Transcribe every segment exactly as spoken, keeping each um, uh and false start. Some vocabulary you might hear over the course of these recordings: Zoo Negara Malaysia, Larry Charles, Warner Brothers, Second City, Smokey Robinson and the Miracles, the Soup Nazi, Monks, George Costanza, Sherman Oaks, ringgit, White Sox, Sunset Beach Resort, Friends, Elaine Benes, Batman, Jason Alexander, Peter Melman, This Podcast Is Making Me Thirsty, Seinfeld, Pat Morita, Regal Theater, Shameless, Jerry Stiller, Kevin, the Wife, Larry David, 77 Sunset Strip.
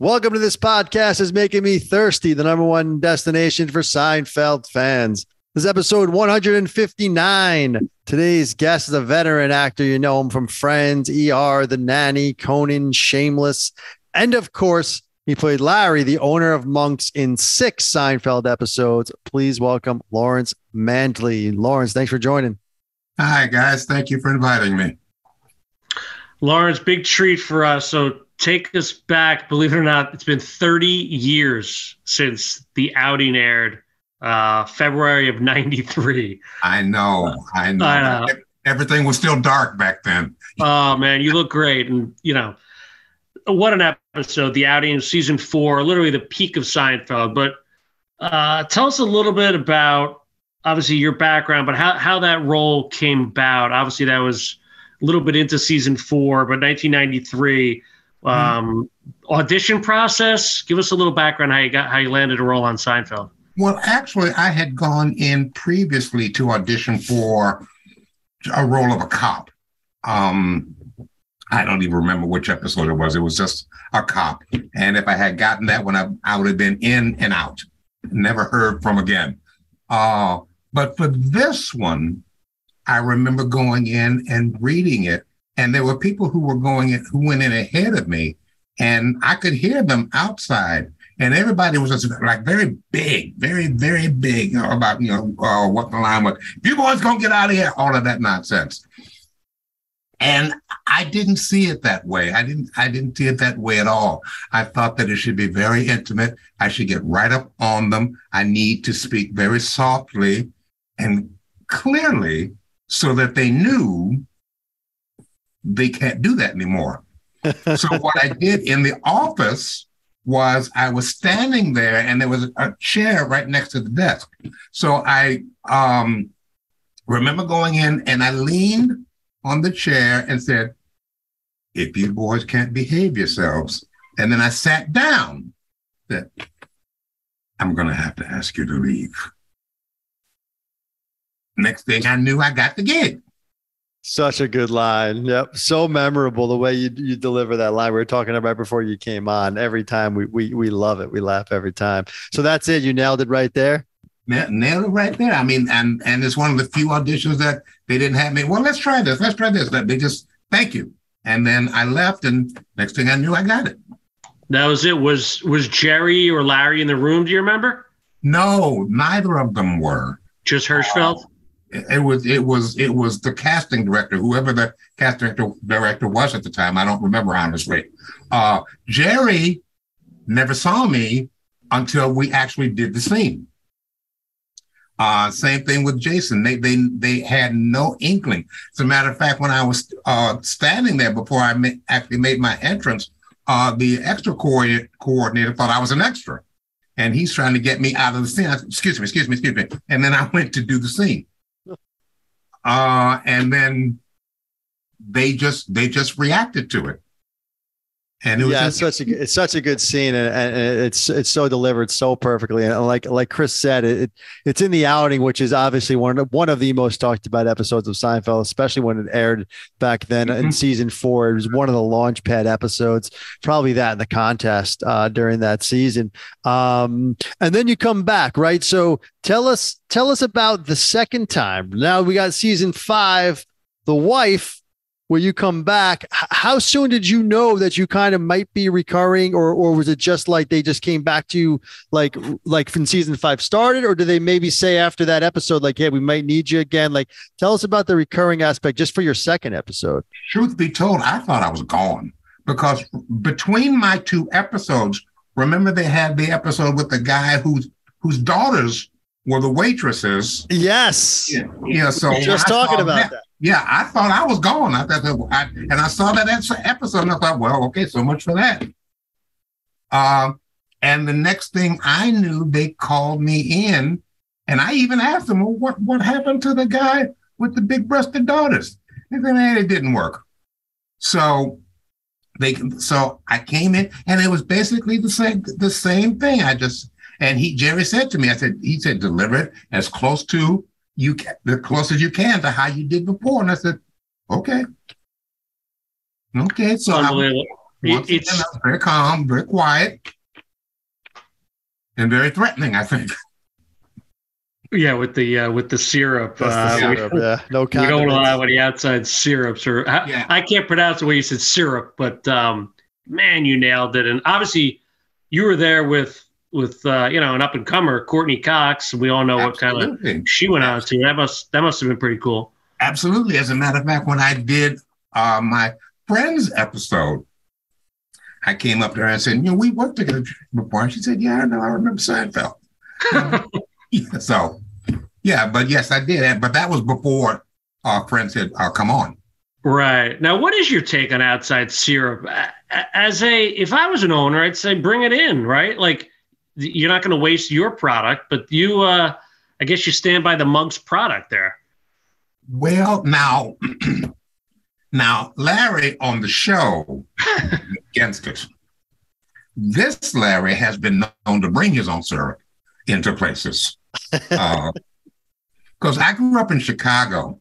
Welcome to This Podcast Is Making Me Thirsty, the number one destination for Seinfeld fans. This is episode one fifty-nine. Today's guest is a veteran actor. You know him from Friends, E R, The Nanny, Conan, Shameless. And of course, he played Larry, the owner of Monks, in six Seinfeld episodes. Please welcome Lawrence Mantley. Lawrence, thanks for joining. Hi, guys. Thank you for inviting me. Lawrence, big treat for us. So take us back. Believe it or not, it's been thirty years since The Outing aired, uh, February of ninety-three. I know. I know. Uh, Everything was still dark back then. Oh, man, you look great. And, you know, what an episode. The Outing, season four, literally the peak of Seinfeld. But uh, tell us a little bit about, obviously, your background, but how, how that role came about. Obviously, that was a little bit into season four, but nineteen ninety-three – Um, audition process. Give us a little background how you got how you landed a role on Seinfeld. Well, actually, I had gone in previously to audition for a role of a cop. Um, I don't even remember which episode it was. It was just a cop, and if I had gotten that one, I, I would have been in and out, never heard from again. Uh, but for this one, I remember going in and reading it. And there were people who were going in, who went in ahead of me, and I could hear them outside. And everybody was just like very big, very, very big about, you know, uh, what the line was. You boys gonna get out of here, all of that nonsense. And I didn't see it that way. I didn't, I didn't see it that way at all. I thought that it should be very intimate. I should get right up on them. I need to speak very softly and clearly so that they knew they can't do that anymore. So what I did in the office was I was standing there and there was a chair right next to the desk. So I um, remember going in and I leaned on the chair and said, if you boys can't behave yourselves. And then I sat down, said, I'm going to have to ask you to leave. Next thing I knew, I got the gig. Such a good line. Yep. So memorable the way you you deliver that line. We were talking about right before you came on. Every time we we we love it. We laugh every time. So that's it. You nailed it right there. Nailed, nailed it right there. I mean, and and it's one of the few auditions that they didn't have me. Well, let's try this. Let's try this. They just thank you. And then I left, and next thing I knew, I got it. That was it. Was was Jerry or Larry in the room? Do you remember? No, neither of them were. Just Hirschfeld? Uh, It was it was it was the casting director, whoever the casting director was at the time. I don't remember honestly. Uh, Jerry never saw me until we actually did the scene. Uh, same thing with Jason. They they they had no inkling. As a matter of fact, when I was uh, standing there before I ma- actually made my entrance, uh, the extra co- coordinator thought I was an extra, and he's trying to get me out of the scene. I said, excuse me, excuse me, excuse me, and then I went to do the scene. Uh, and then they just they just reacted to it, and it was yeah, it's such a it's such a good scene, and, and it's it's so delivered so perfectly. And like like Chris said, it it's in The Outing, which is obviously one of one of the most talked about episodes of Seinfeld, especially when it aired back then mm-hmm. in season four. It was one of the launch pad episodes, probably that and The Contest uh, during that season. Um, and then you come back, right? So. Tell us, tell us about the second time. Now we got season five, The Wife, where you come back. H- how soon did you know that you kind of might be recurring, or or was it just like they just came back to you, like like when season five started, or did they maybe say after that episode, like, hey, we might need you again? Like, tell us about the recurring aspect just for your second episode. Truth be told, I thought I was gone because between my two episodes, remember they had the episode with the guy whose whose daughters. Were the waitresses. Yes. Yeah. yeah so just talking about that, that. Yeah. I thought I was gone. I thought I, and I saw that episode and I thought, well, okay, so much for that. Um, and the next thing I knew, they called me in and I even asked them, well, what, what happened to the guy with the big breasted daughters? And then hey, it didn't work. So they, so I came in and it was basically the same, the same thing. I just, And he, Jerry said to me, I said, he said, deliver it as close to you, the closest you can to how you did before. And I said, okay. Okay. So I, Once it, it's again, very calm, very quiet, and very threatening, I think. Yeah, with the uh, with the syrup. Uh, the syrup. We, yeah, no we don't allow any outside syrups. Or I, yeah. I can't pronounce the way you said syrup, but um, man, you nailed it. And obviously, you were there with with uh, you know, an up and comer, Courtney Cox. We all know Absolutely. what kind of she went Absolutely. on to. That must that must have been pretty cool. Absolutely. As a matter of fact, when I did uh, my Friends episode, I came up to her and said, "You know, we worked together before." And she said, "Yeah, I know. I remember Seinfeld." So. Yeah, but yes, I did. But that was before our Friends had uh, come on. Right. Now, what is your take on outside syrup? As a, if I was an owner, I'd say bring it in, right? Like, you're not going to waste your product, but you, uh, I guess you stand by the Monks product there. Well, now, now Larry on the show against us. This Larry has been known to bring his own syrup into places. Uh, Because I grew up in Chicago,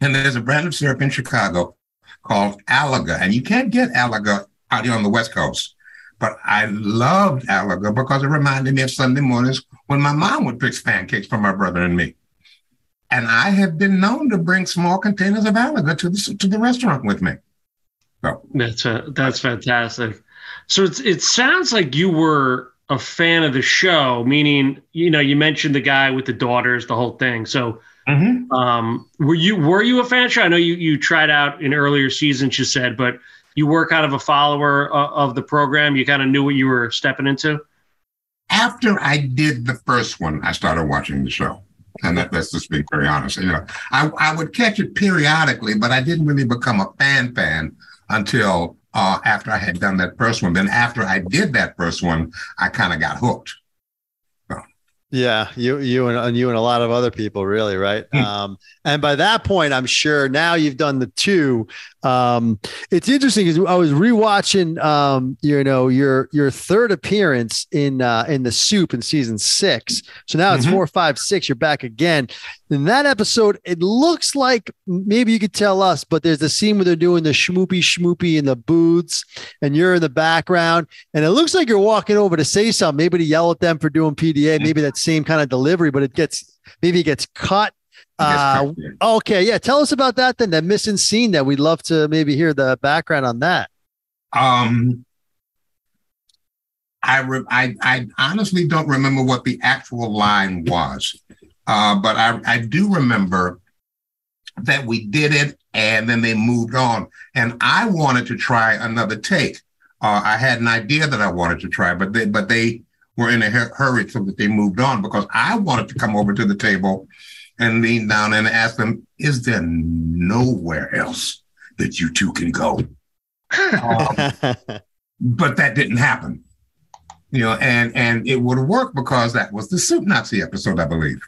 and there's a brand of syrup in Chicago called Alaga, and you can't get Alaga out here on the West Coast. But I loved Alaga because it reminded me of Sunday mornings when my mom would fix pancakes for my brother and me. And I have been known to bring small containers of Alaga to the to the restaurant with me. So that's a, that's fantastic. So it's it sounds like you were a fan of the show, meaning, you know, you mentioned the guy with the daughters, the whole thing. So mm-hmm. um, were you were you a fan of the show? I know you, you tried out in earlier seasons, you said, but you were kind of a follower uh, of the program. You kind of knew what you were stepping into? After I did the first one, I started watching the show. And that, that's just being very honest. You know, I, I would catch it periodically, but I didn't really become a fan fan until... Uh, after I had done that first one. Then after I did that first one, I kind of got hooked. So. Yeah, you you and, and you and a lot of other people, really, right? Mm. Um, and by that point, I'm sure now you've done the two. Um, it's interesting because I was rewatching, um, you know, your your third appearance in uh, in the Soup in season six. So now it's mm-hmm. four, five, six. You're back again. In that episode, it looks like maybe you could tell us, but there's the scene where they're doing the schmoopy schmoopy in the booths and you're in the background and it looks like you're walking over to say something, maybe to yell at them for doing P D A, maybe that same kind of delivery, but it gets, maybe it gets cut. Uh, okay. Yeah. Tell us about that. Then that missing scene that we'd love to maybe hear the background on that. Um, I, re- I, I honestly don't remember what the actual line was. Uh, but I, I do remember that we did it and then they moved on. And I wanted to try another take. Uh, I had an idea that I wanted to try, but they, but they were in a hurry so that they moved on because I wanted to come over to the table and lean down and ask them, is there nowhere else that you two can go? Um, but that didn't happen. You know, and, and it would work because that was the Soup Nazi episode, I believe.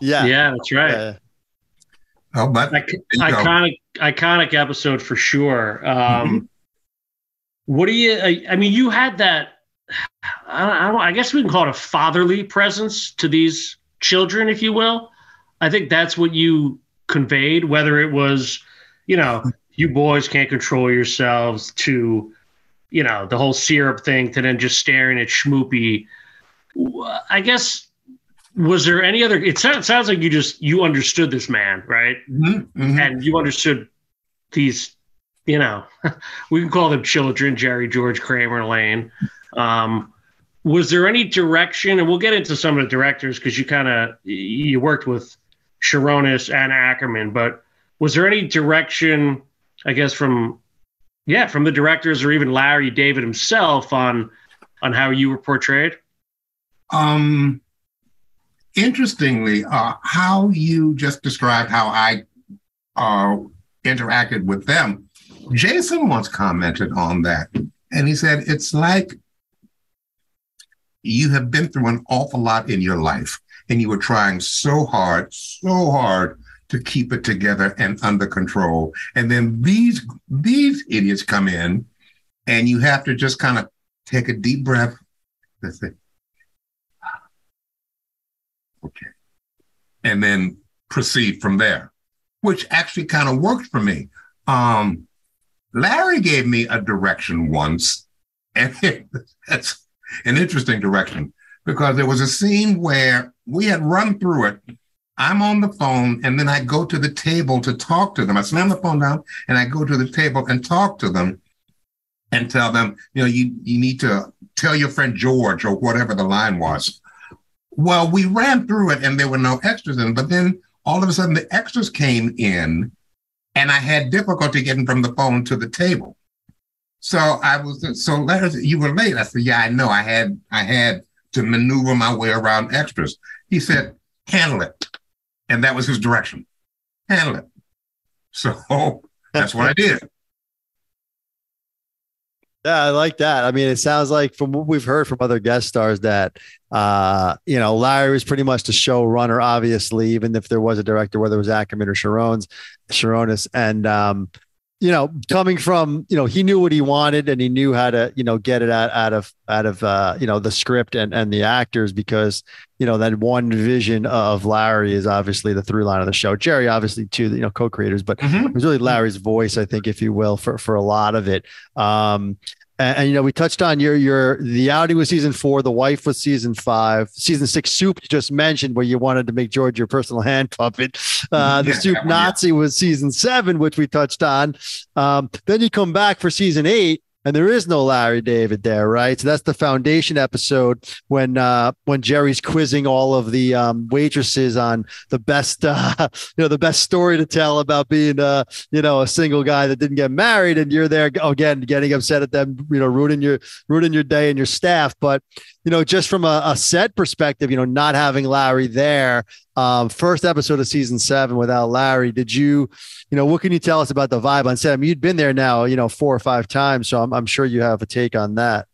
Yeah, yeah, that's right. Uh, oh, but iconic, iconic episode for sure. Um, mm-hmm. What do you? I, I mean, you had that. I, don't, I guess we can call it a fatherly presence to these children, if you will. I think that's what you conveyed. Whether it was, you know, you boys can't control yourselves, to, you know, the whole syrup thing, to then just staring at schmoopy. I guess. Was there any other, it sounds, sounds like you just, you understood this man, right? Mm-hmm. And you understood these, you know, we can call them children, Jerry, George, Kramer, Lane. Um, was there any direction, and we'll get into some of the directors because you kind of, you worked with Sharonis and Ackerman, but was there any direction, I guess, from, yeah, from the directors or even Larry David himself on, on how you were portrayed? Um. Interestingly, uh, how you just described how I uh, interacted with them, Jason once commented on that. And he said, it's like you have been through an awful lot in your life and you were trying so hard, so hard to keep it together and under control. And then these, these idiots come in and you have to just kind of take a deep breath. That's it. Okay, and then proceed from there, which actually kind of worked for me. Um, Larry gave me a direction once, and it, that's an interesting direction, because there was a scene where we had run through it. I'm on the phone, and then I go to the table to talk to them. I slam the phone down, and I go to the table and talk to them and tell them, you know, you, you need to tell your friend George, or whatever the line was. Well, we ran through it, and there were no extras in it, but then all of a sudden the extras came in, and I had difficulty getting from the phone to the table. So I was, so Larry said, you were late. I said, yeah, I know. I had, I had to maneuver my way around extras. He said, handle it. And that was his direction. Handle it. So that's what I did. Yeah, I like that. I mean, it sounds like from what we've heard from other guest stars that, uh, you know, Larry was pretty much the showrunner, obviously, even if there was a director, whether it was Ackerman or Sharon's, Sharonis. And, um, you know, coming from, you know, he knew what he wanted, and he knew how to, you know, get it out, out of, out of, uh, you know, the script and, and the actors, because, you know, that one vision of Larry is obviously the through line of the show. Jerry, obviously, too, you know, co-creators, but mm-hmm. it was really Larry's voice, I think, if you will, for, for a lot of it. Um, and, and, you know, we touched on your, your, the Outing was season four, the Wife was season five, season six Soup, you just mentioned, where you wanted to make George your personal hand puppet. Uh, the yeah, Soup Nazi was season seven, which we touched on. Um, then you come back for season eight, and there is no Larry David there, right? So that's the Foundation episode when uh, when Jerry's quizzing all of the um, waitresses on the best, uh, you know, the best story to tell about being, uh, you know, a single guy that didn't get married, and you're there again, getting upset at them, you know, ruining your ruining your day and your staff. But you know, just from a, a set perspective, you know, not having Larry there, um, first episode of season seven without Larry, did you? You know, what can you tell us about the vibe on set? I mean, you've been there now, you know, four or five times, so I'm, I'm sure you have a take on that.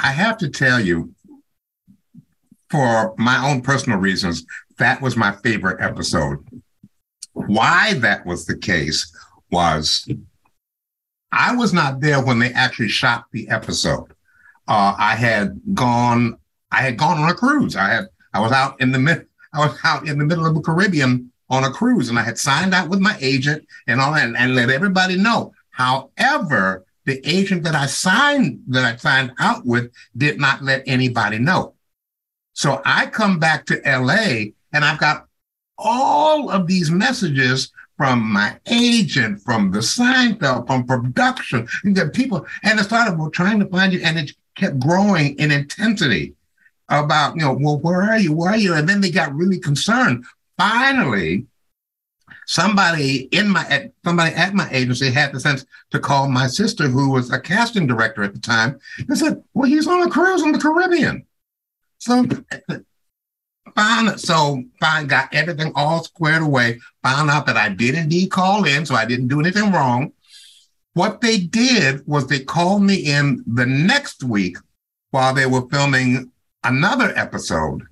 I have to tell you, for my own personal reasons, that was my favorite episode. Why that was the case was I was not there when they actually shot the episode. Uh, I had gone, I had gone on a cruise. I had, I was out in the mid, I was out in the middle of the Caribbean on a cruise, and I had signed out with my agent and all that, and, and let everybody know. However, the agent that I signed, that I signed out with, did not let anybody know. So I come back to L A, and I've got all of these messages from my agent, from the Seinfeld, from production, the people, and I started well, trying to find you, and it kept growing in intensity about, you know, well, where are you? Where are you? And then they got really concerned. Finally, somebody in my at, somebody at my agency had the sense to call my sister, who was a casting director at the time, and said, "Well, he's on a cruise in the Caribbean." So, fine. So, fine. Got everything all squared away. Found out that I did indeed call in, so I didn't do anything wrong. What they did was they called me in the next week while they were filming another episode.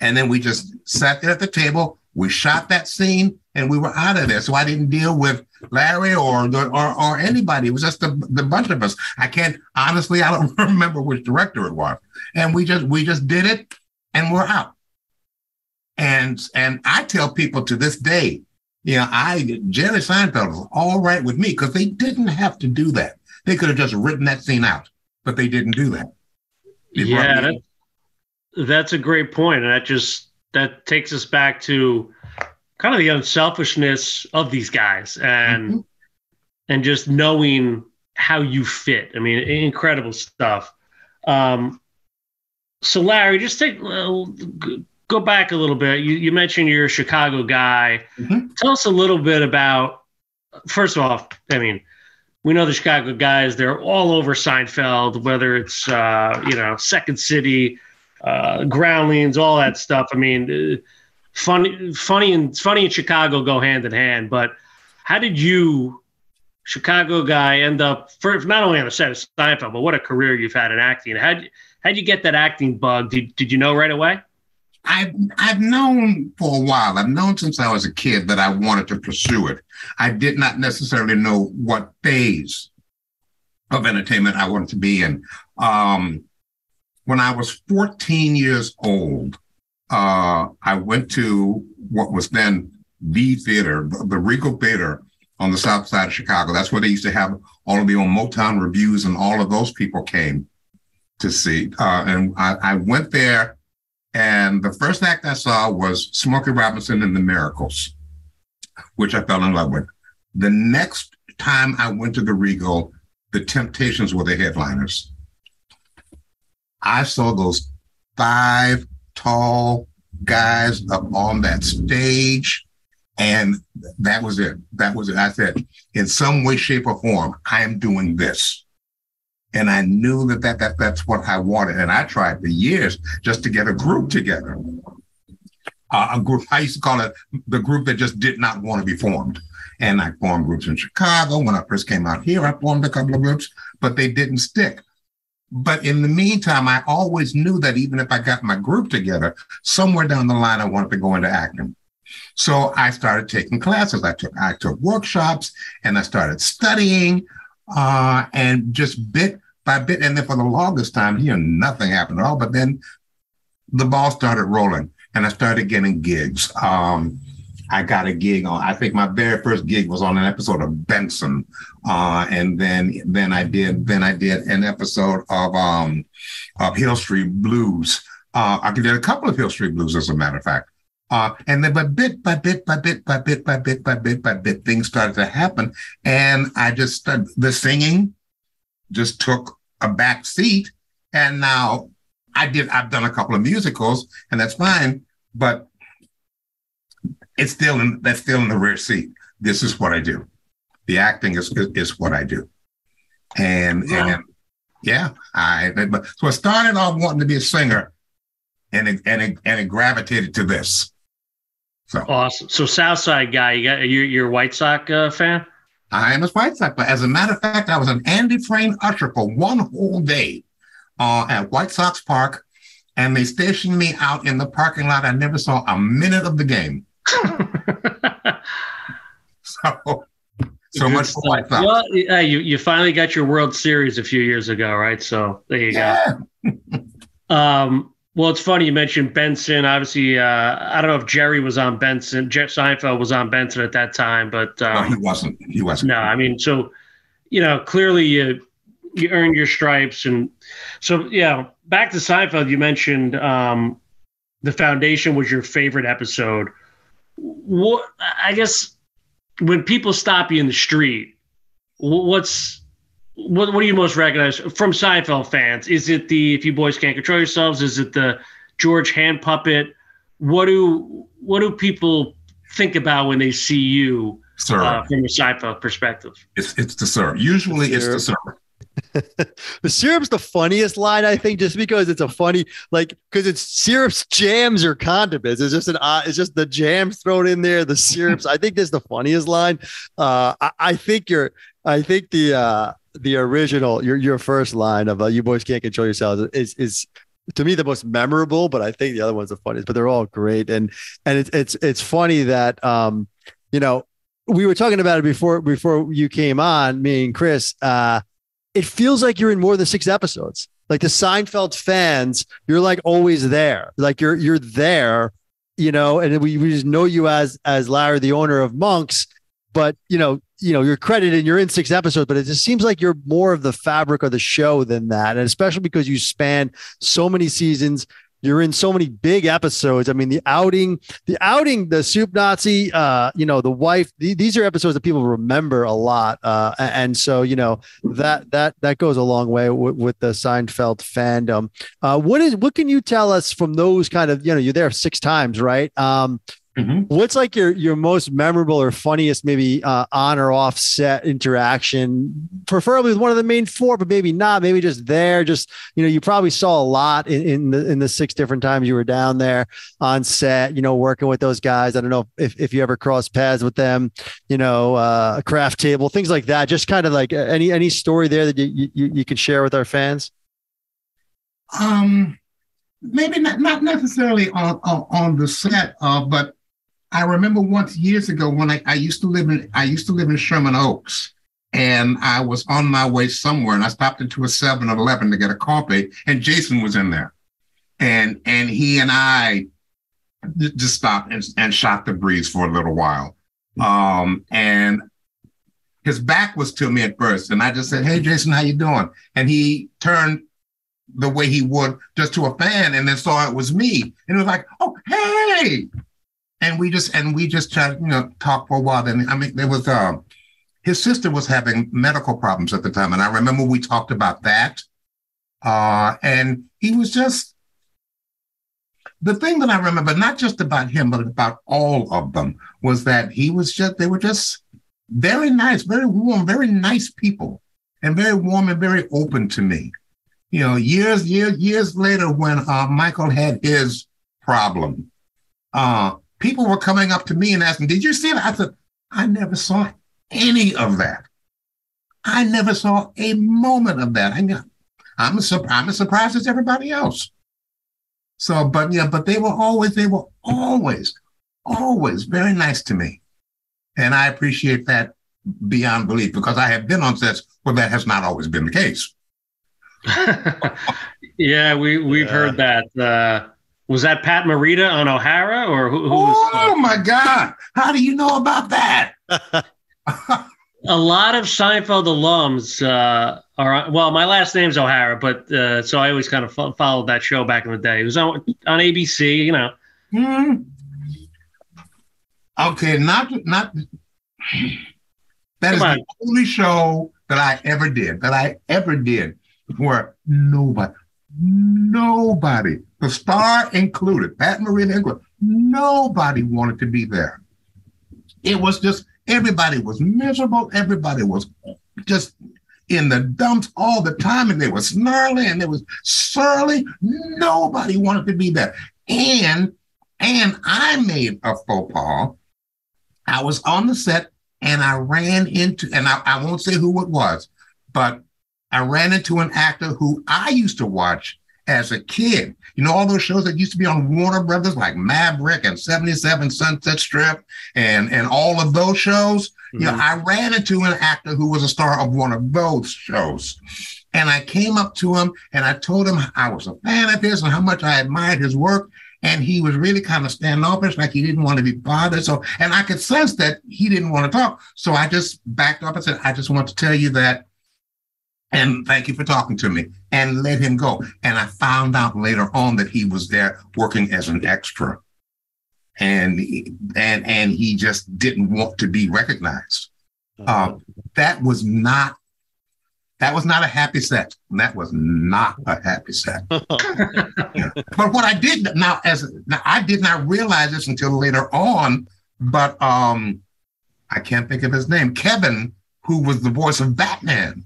And then we just sat there at the table. We shot that scene, and we were out of there. So I didn't deal with Larry or or, or anybody. It was just the, the bunch of us. I can't honestly. I don't remember which director it was. And we just we just did it, and we're out. And and I tell people to this day, you know, I Jerry Seinfeld was all right with me, because they didn't have to do that. They could have just written that scene out, but they didn't do that. They yeah. That's a great point. And that just, that takes us back to kind of the unselfishness of these guys, and, mm-hmm. and just knowing how you fit. I mean, incredible stuff. Um, so Larry, just take, uh, go back a little bit. You, you mentioned you're a Chicago guy. Mm-hmm. Tell us a little bit about, first off, I mean, we know the Chicago guys, they're all over Seinfeld, whether it's, uh, you know, Second City, Uh, Groundlings, all that stuff. I mean, uh, funny, funny, and funny in Chicago go hand in hand. But how did you, Chicago guy, end up for, not only on the set of Seinfeld, but what a career you've had in acting? How how'd you get that acting bug? Did did you know right away? I've I've known for a while. I've known since I was a kid that I wanted to pursue it. I did not necessarily know what phase of entertainment I wanted to be in. Um, When I was fourteen years old, uh, I went to what was then the theater, the Regal Theater, on the south side of Chicago. That's where they used to have all of the old Motown reviews, and all of those people came to see. Uh, and I, I went there, and the first act I saw was Smokey Robinson and the Miracles, which I fell in love with. The next time I went to the Regal, the Temptations were the headliners. I saw those five tall guys up on that stage, and that was it. That was it. I said, in some way, shape, or form, I am doing this. And I knew that, that, that that's what I wanted. And I tried for years just to get a group together. Uh, a group, I used to call it the group that just did not want to be formed. And I formed groups in Chicago. When I first came out here, I formed a couple of groups, but they didn't stick. But in the meantime, I always knew that even if I got my group together, somewhere down the line, I wanted to go into acting. So I started taking classes. I took I took workshops, and I started studying, uh, and just bit by bit. And then for the longest time, you know, nothing happened at all. But then the ball started rolling, and I started getting gigs. Um, I got a gig on, I think my very first gig was on an episode of Benson. Uh, and then then I did then I did an episode of um of Hill Street Blues. Uh, I did a couple of Hill Street Blues, as a matter of fact. Uh, and then by bit, by bit, by bit, by bit, by bit, by bit, by bit, things started to happen. And I just started, the singing just took a back seat. And now I did, I've done a couple of musicals, and that's fine, but it's still in, that's still in the rear seat. This is what I do. The acting is, is, is what I do. And, wow. and yeah, I, but, so I started off wanting to be a singer, and it, and it, and it gravitated to this. So awesome. So Southside guy, you got you you're a White Sox uh, fan? I am a White Sox, but as a matter of fact, I was an Andy Frain usher for one whole day uh, at White Sox Park, and they stationed me out in the parking lot. I never saw a minute of the game. so so much for White Sox. Well, you you finally got your World Series a few years ago, right? So there you yeah. go. Um. Well, it's funny you mentioned Benson. Obviously, uh, I don't know if Jerry was on Benson. Jerry Seinfeld was on Benson at that time, but um, no, he wasn't. He wasn't. No, I mean, so you know, clearly you you earned your stripes, and so yeah. You know, back to Seinfeld, you mentioned um, the Foundation was your favorite episode. What I guess when people stop you in the street, what's What What do you most recognize from Seinfeld fans? Is it the "If you boys can't control yourselves"? Is it the George hand puppet? What do What do people think about when they see you uh, from a Seinfeld perspective? It's it's the syrup. Usually, the syrup. it's the syrup. The syrup's the funniest line, I think, just because it's a funny, like, because it's syrups, jams, or condiments. It's just an uh, it's just the jams thrown in there, the syrups. I think that's the funniest line. Uh, I, I think you're. I think the. Uh, The original, your your first line of uh, "You boys can't control yourselves" is is to me the most memorable, but I think the other one's the funniest. But they're all great, and and it's it's it's funny that um you know we were talking about it before before you came on, me and Chris. Uh, it feels like you're in more than six episodes. Like the Seinfeld fans, you're like always there, like you're you're there, you know. And we we just know you as as Larry, the owner of Monks, but you know. you know, you're credited and you're in six episodes, but it just seems like you're more of the fabric of the show than that. And especially because you span so many seasons, you're in so many big episodes. I mean, the outing, the outing, the Soup Nazi, uh, you know, the wife, the, these are episodes that people remember a lot. Uh, and so, you know, that, that, that goes a long way w- with the Seinfeld fandom. Uh, what is, what can you tell us from those kind of, you know, you're there six times, right? Um, Mm-hmm. What's like your, your most memorable or funniest, maybe uh, on or off set interaction, preferably with one of the main four, but maybe not, maybe just there. Just, you know, you probably saw a lot in, in the, in the six different times you were down there on set, you know, working with those guys. I don't know if, if you ever crossed paths with them, you know, uh, a craft table, things like that. Just kind of like any, any story there that you, you, you could share with our fans. Um, maybe not, not necessarily on, on, on the set, uh, but, I remember once years ago when I, I used to live in I used to live in Sherman Oaks, and I was on my way somewhere, and I stopped into a seven eleven to get a coffee, and Jason was in there, and and he and I just stopped and, and shot the breeze for a little while, um, and his back was to me at first. And I just said, hey, Jason, how you doing? And he turned the way he would just to a fan and then saw it was me. And it was like, oh, hey. And we just and we just tried, you know, talk for a while. Then I mean, there was um, his sister was having medical problems at the time. And I remember we talked about that. Uh, and he was just the thing that I remember, not just about him, but about all of them, was that he was just they were just very nice, very warm, very nice people, and very warm and very open to me. You know, years, years, years later, when uh, Michael had his problem, uh, people were coming up to me and asking, did you see it? I said, I never saw any of that. I never saw a moment of that. I mean, I'm as I'm as surprised as everybody else. So, but yeah, but they were always, they were always, always very nice to me. And I appreciate that beyond belief, because I have been on sets where that has not always been the case. yeah, we, we've yeah. heard that. Uh, was that Pat Morita on O'Hara? or who? who was, oh, uh, my God. How do you know about that? A lot of Seinfeld alums uh, are, well, my last name's O'Hara, but uh, so I always kind of fo- followed that show back in the day. It was on, on A B C, you know. Mm. Okay, not, not, that is the only show that I ever did, that I ever did, where nobody, nobody, the star included, Pat Morita included, nobody wanted to be there. It was just, everybody was miserable. Everybody was just in the dumps all the time, and they were snarly and they was surly. Nobody wanted to be there. And, and I made a faux pas. I was on the set and I ran into, and I, I won't say who it was, but I ran into an actor who I used to watch as a kid. You know, all those shows that used to be on Warner Brothers, like Maverick and seventy-seven Sunset Strip and, and all of those shows. Mm-hmm. You know, I ran into an actor who was a star of one of those shows. And I came up to him and I told him I was a fan of his and how much I admired his work. And he was really kind of standoffish, like he didn't want to be bothered. So, and I could sense that he didn't want to talk. So I just backed up and said, I just want to tell you that, and thank you for talking to me, and let him go. And I found out later on that he was there working as an extra. And, and, and he just didn't want to be recognized. Uh, that was not, that was not a happy set. That was not a happy set. Yeah. But what I did now, as now I did not realize this until later on, but um, I can't think of his name. Kevin, who was the voice of Batman,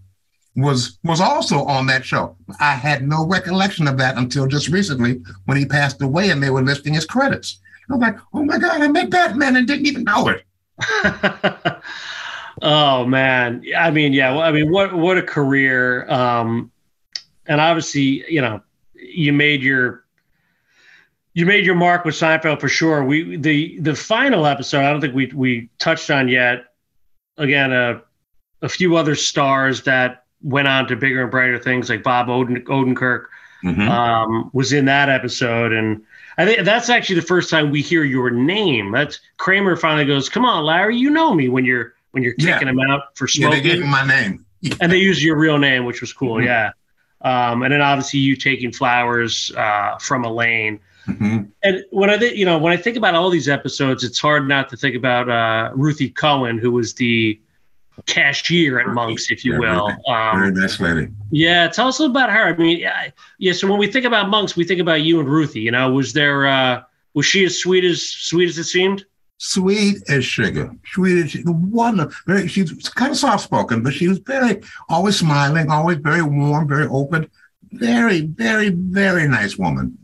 was was also on that show. I had no recollection of that until just recently when he passed away and they were listing his credits. I was like, oh my God, I met Batman and didn't even know it. Oh man, I mean, yeah, I mean, what what a career! Um, and obviously, you know, you made your you made your mark with Seinfeld for sure. We the the final episode, I don't think we we touched on yet. Again, uh, a few other stars that went on to bigger and brighter things, like Bob Oden, Odenkirk, mm-hmm. um, was in that episode, and I think that's actually the first time we hear your name. That's Kramer finally goes, "Come on, Larry, you know me when you're." When you're kicking yeah. them out for smoking. Yeah, they gave him my name. Yeah. And they used your real name, which was cool, mm-hmm. yeah. Um, and then obviously you taking flowers uh, from Elaine. Mm-hmm. And when I think, you know, when I think about all these episodes, it's hard not to think about uh, Ruthie Cohen, who was the cashier at Monks, if you will. Um, Very nice lady. Yeah, tell us about her. I mean, I, yeah, so when we think about Monks, we think about you and Ruthie. You know, was there, uh, was she as sweet as sweet as it seemed? Sweet as sugar, sweet as sugar, wonderful. Very, she was kind of soft-spoken, but she was very, always smiling, always very warm, very open, very, very, very nice woman.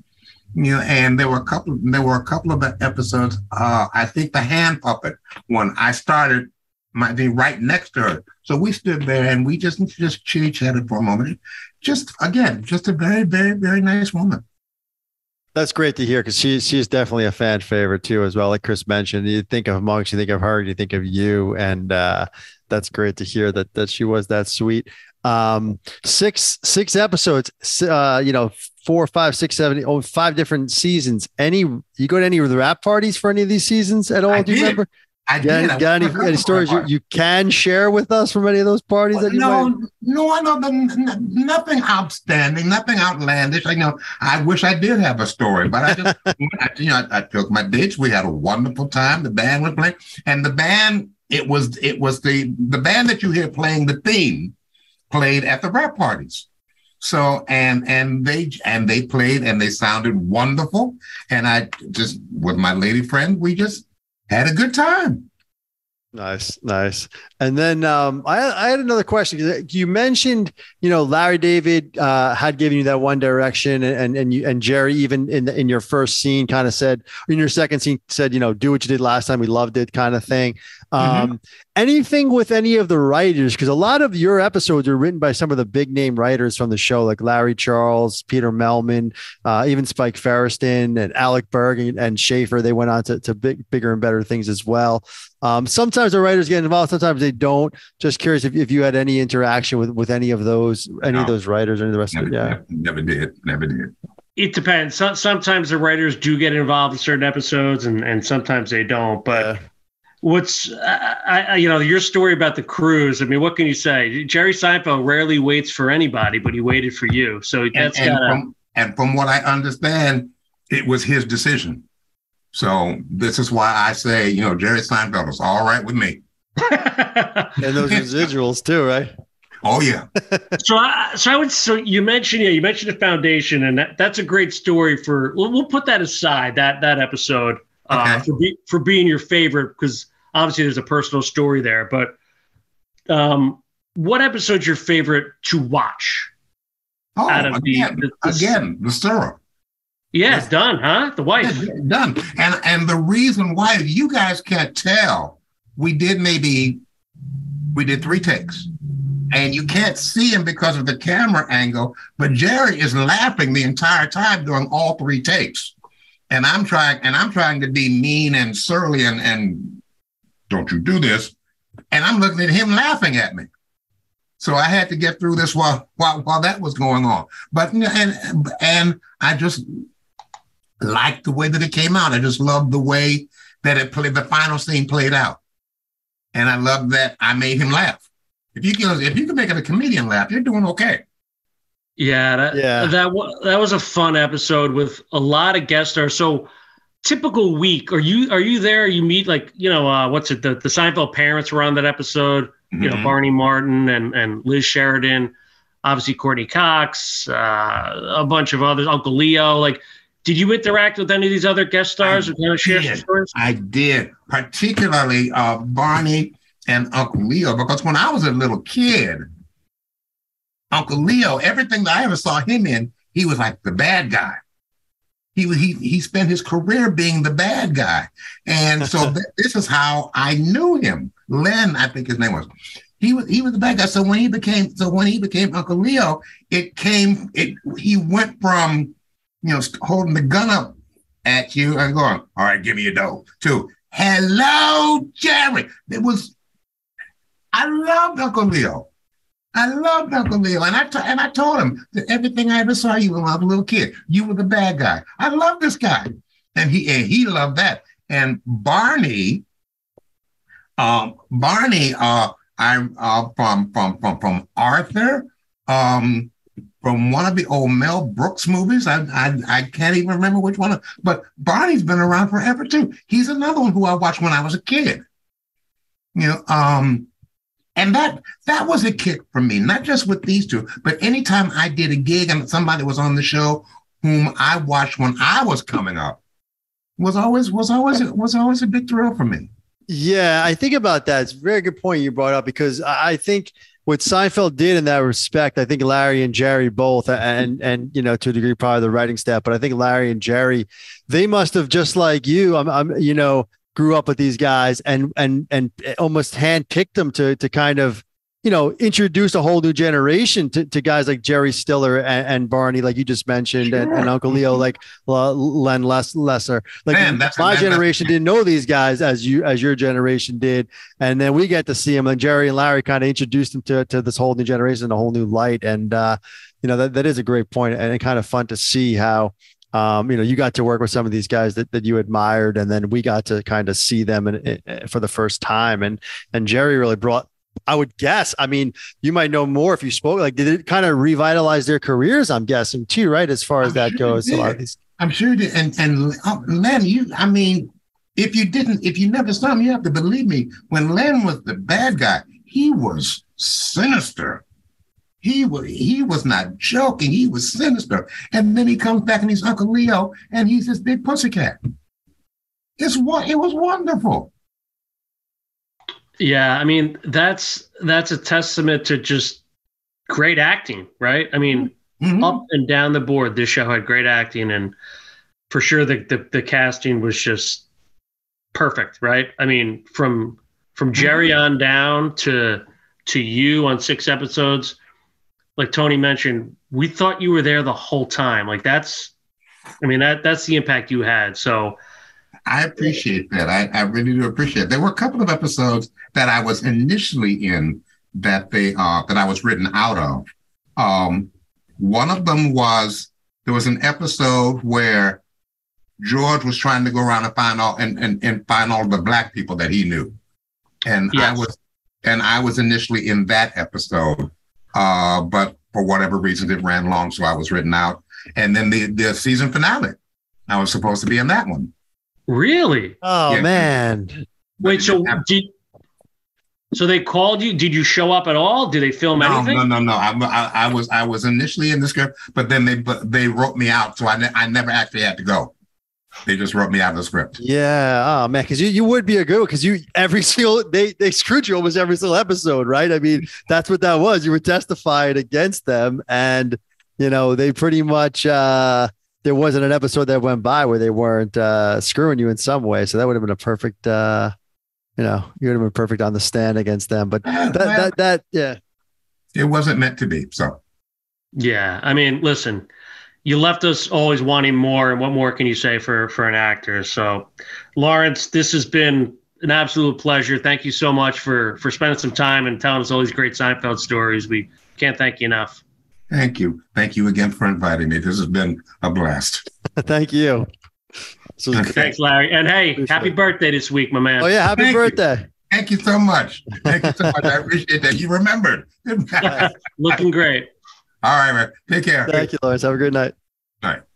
You know, and there were a couple. There were a couple of episodes. Uh, I think the hand puppet one. I started my thing right next to her, so we stood there and we just just chitty-chatted for a moment. Just again, just a very, very, very nice woman. That's great to hear, because she, she's definitely a fan favorite too, as well. Like Chris mentioned, you think of Monks, you think of her, you think of you. And uh, that's great to hear that that she was that sweet. Um, six six episodes, uh, you know, four, five, six, seven, oh, five different seasons. Any, you go to any of the rap parties for any of these seasons at all? I do you did. remember? I got, did. I got any, any stories you, you can share with us from any of those parties? Well, that you no, might... no, I know the, nothing outstanding, nothing outlandish. I know. I wish I did have a story, but I just, I, you know, I, I took my ditch. We had a wonderful time. The band was playing, and the band it was it was the the band that you hear playing the theme played at the rap parties. So and and they and they played and they sounded wonderful. And I just with my lady friend, we just had a good time. Nice, nice. And then um, I, I had another question. You mentioned, you know, Larry David uh, had given you that one direction, and and you and Jerry even in in your first scene kind of said, in your second scene said, you know, do what you did last time. We loved it, kind of thing. Um, mm-hmm. Anything with any of the writers, because a lot of your episodes are written by some of the big name writers from the show, like Larry Charles, Peter Melman, uh, even Spike Ferriston and Alec Berg and, and Schaefer. They went on to, to big, bigger and better things as well. Um, sometimes the writers get involved, sometimes they don't. Just curious if, if you had any interaction with, with any of those, any no, of those writers, or the rest never, of it. Yeah, never, never did, never did. It depends. So, sometimes the writers do get involved in certain episodes, and and sometimes they don't. But yeah. What's, I, I, you know, your story about the cruise. I mean, what can you say? Jerry Seinfeld rarely waits for anybody, but he waited for you. So that's and, and, gotta... from, and from what I understand, it was his decision. So this is why I say, you know, Jerry Seinfeld is all right with me. And those residuals too, right? Oh yeah. so I, so I would so you mentioned yeah you mentioned the Foundation, and that, that's a great story for we'll, we'll put that aside that that episode uh, okay. for be, for being your favorite, because obviously there's a personal story there. But um, what episode's your favorite to watch? Oh, out of again, the, the, again, the syrup. Yeah, it's done, huh? The Wife. Yeah, done. And and the reason why, if you guys can't tell, we did maybe, we did three takes. And you can't see him because of the camera angle, but Jerry is laughing the entire time during all three takes. And I'm trying, and I'm trying to be mean and surly and, and don't you do this. And I'm looking at him laughing at me. So I had to get through this while while while that was going on. But and and I just liked the way that it came out. I just loved the way that it played, the final scene played out. And I loved that I made him laugh. If you can, if you can make a comedian laugh, you're doing okay. Yeah, that, yeah. that, that was a fun episode with a lot of guest stars. So typical week, are you are you there? You meet like, you know, uh, what's it? The, the Seinfeld parents were on that episode. Mm-hmm. You know, Barney Martin and, and Liz Sheridan, obviously Courtney Cox, uh, a bunch of others, Uncle Leo, like, did you interact with any of these other guest stars? I, or kind of share some stories? I did, particularly uh, Barney and Uncle Leo, because when I was a little kid, Uncle Leo, everything that I ever saw him in, he was like the bad guy. He was, he he spent his career being the bad guy, and so th- this is how I knew him. Len, I think his name was. He was he was the bad guy. So when he became so when he became Uncle Leo, it came it he went from, you know, holding the gun up at you and going, all right, give me your dough, to, hello, Jerry. It was, I loved Uncle Leo. I loved Uncle Leo. And I, t- and I told him that everything I ever saw you when I was a little kid, you were the bad guy. I love this guy. And he, and he loved that. And Barney, um, Barney, uh, I'm uh, from, from, from, from Arthur, um, from one of the old Mel Brooks movies. I, I I can't even remember which one, but Barney's been around forever too. He's another one who I watched when I was a kid. You know, um, and that that was a kick for me, not just with these two, but anytime I did a gig and somebody was on the show whom I watched when I was coming up, was always was always was always a big thrill for me. Yeah, I think about that. It's a very good point you brought up, because I think what Seinfeld did in that respect, I think Larry and Jerry both, and, and, you know, to a degree, probably the writing staff, but I think Larry and Jerry, they must have, just like you, I'm, I'm, you know, grew up with these guys and, and, and almost handpicked them to, to kind of, you know, introduce a whole new generation to, to guys like Jerry Stiller and, and Barney, like you just mentioned, sure. and, and Uncle Leo, like uh, Len Les- Lesser. Like, man, that's my a, generation that's... didn't know these guys as you, as your generation did. And then we get to see them, and Jerry and Larry kind of introduced them to, to this whole new generation, a whole new light. And, uh, you know, that, that is a great point, and kind of fun to see how, um, you know, you got to work with some of these guys that, that you admired, and then we got to kind of see them in, in, for the first time. And, and Jerry really brought, I would guess, I mean, you might know more if you spoke, like, did it kind of revitalize their careers? I'm guessing too, right? As far as I'm that sure goes. A lot of these- I'm sure it did. And, and uh, Len, you, I mean, if you didn't, if you never saw him, you have to believe me, when Len was the bad guy, he was sinister. He was, he was not joking. He was sinister. And then he comes back and he's Uncle Leo and he's this big pussycat. It's what, it was wonderful. Yeah, I mean, that's that's a testament to just great acting, right? I mean, mm-hmm. up and down the board, this show had great acting, and for sure the, the, the casting was just perfect, right? I mean, from from Jerry on down to to you on six episodes, like Tony mentioned, we thought you were there the whole time. Like that's, I mean, that that's the impact you had. So I appreciate that. I, I really do appreciate it. There were a couple of episodes that I was initially in that they uh, that I was written out of. Um, one of them was, there was an episode where George was trying to go around and find all and and, and find all the black people that he knew, and yes. I was and I was initially in that episode, uh, but for whatever reasons it ran long, so I was written out. And then the the season finale, I was supposed to be in that one. Really? Oh yeah. Man! Wait, so did so they called you? Did you show up at all? Did they film no, anything? No, no, no. I, I, I was I was initially in the script, but then they but they wrote me out, so I ne- I never actually had to go. They just wrote me out of the script. Yeah, oh man, because you, you would be a good because you every single they they screwed you almost every single episode, right? I mean, that's what that was. You were testifying against them, and you know they pretty much. Uh, There wasn't an episode that went by where they weren't uh, screwing you in some way. So that would have been a perfect, uh, you know, you would have been perfect on the stand against them. But that, that, that, yeah. It wasn't meant to be. So, yeah. I mean, listen, you left us always wanting more. And what more can you say for, for an actor? So, Lawrence, this has been an absolute pleasure. Thank you so much for, for spending some time and telling us all these great Seinfeld stories. We can't thank you enough. Thank you. Thank you again for inviting me. This has been a blast. Thank you. Okay. Thanks, Larry. And hey, appreciate happy it. birthday this week, my man. Oh, yeah. Happy Thank birthday. You. Thank you so much. Thank you so much. I appreciate that. You remembered. Looking great. All right, man. Take care. Thank you, Lawrence. Have a good night. All right.